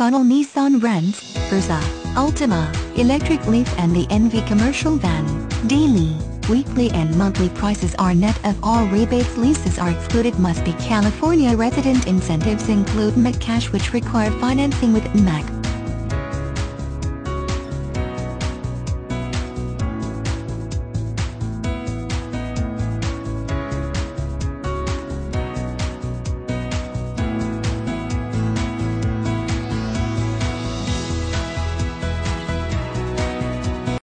Connell Nissan Rents, Versa, Altima, Electric Leaf and the NV Commercial Van. Daily, weekly and monthly prices are net of all rebates. Leases are excluded. Must be California resident. Incentives include MAC cash, which require financing with NMAC.